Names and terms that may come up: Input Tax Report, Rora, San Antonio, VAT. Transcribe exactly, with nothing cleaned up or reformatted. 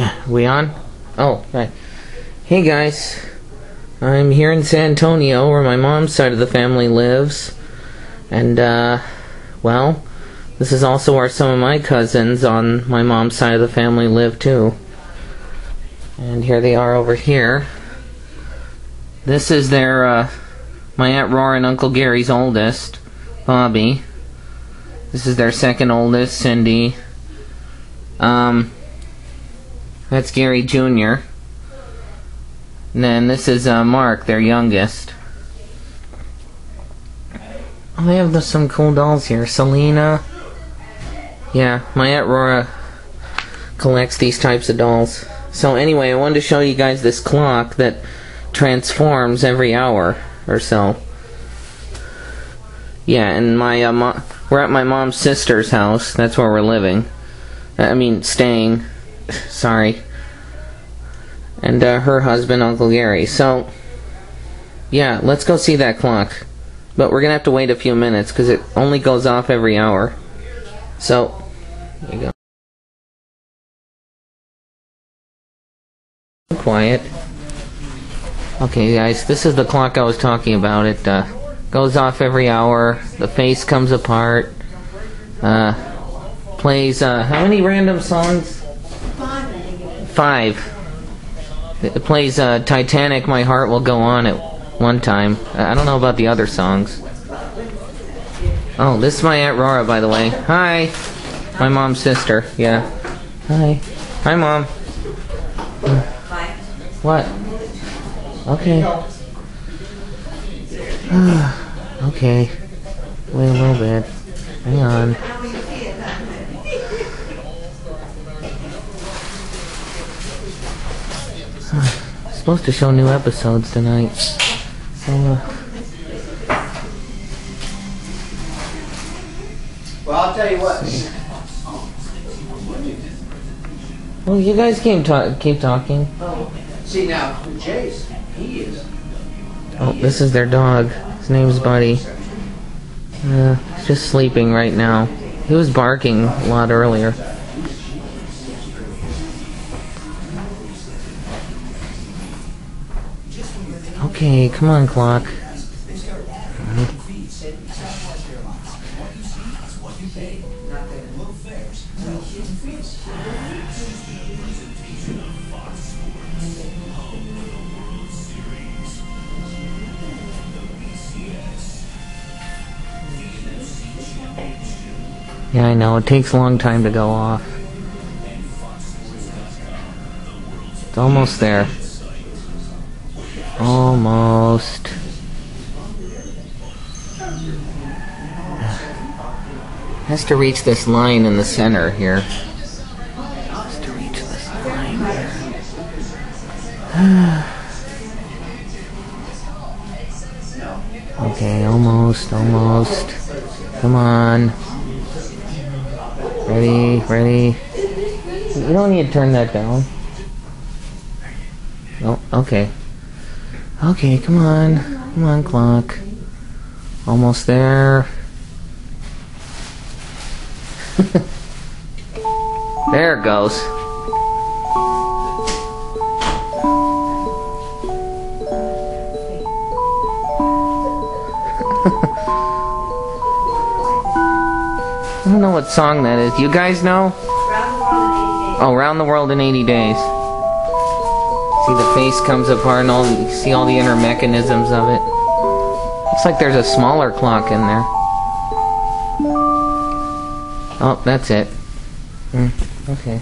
Uh, we on? Oh, right. Hey guys, I'm here in San Antonio where my mom's side of the family lives, and uh, well, this is also where some of my cousins on my mom's side of the family live too. And here they are over here. This is their, uh, my Aunt Rora and Uncle Gary's oldest, Bobby. This is their second oldest, Cindy. Um, that's Gary Junior And then this is uh, Mark, their youngest. Oh, they have some cool dolls here. Selena. Yeah, my Aunt Rora collects these types of dolls. So anyway, I wanted to show you guys this clock that transforms every hour or so. Yeah, and my uh, mo we're at my mom's sister's house. That's where we're living. I mean, staying. Sorry. And uh, her husband, Uncle Gary. So, yeah, let's go see that clock. But we're going to have to wait a few minutes because it only goes off every hour. So, there you go. Quiet. Okay, guys, this is the clock I was talking about. It uh, goes off every hour. The face comes apart. Uh, plays, uh, how many random songs? Five. Five. It plays uh, Titanic, My Heart Will Go On at one time. I don't know about the other songs. Oh, this is my Aunt Rora, by the way. Hi! My mom's sister, yeah. Hi. Hi, Mom. Hi. What? Okay. Okay. Wait a little bit. Hang on. I'm supposed to show new episodes tonight. So, uh... well, I'll tell you what. Well, you guys keep, ta keep talking. Oh, see now, Jay's, he is. Oh, this is their dog. His name's Buddy. Uh, he's just sleeping right now. He was barking a lot earlier. Okay, come on, clock. Yeah, I know, it takes a long time to go off. It's almost there. Almost. Has to reach this line in the center here. Has to reach this line here. Okay, almost, almost. Come on. Ready, ready. You don't need to turn that down. Oh, okay. Okay, come on. Come on, clock. Almost there. There it goes. I don't know what song that is. You guys know? Oh, Round the World in eighty days. See, the face comes apart and all the, you see all the inner mechanisms of it. Looks like there's a smaller clock in there. Oh, that's it. Mm, okay.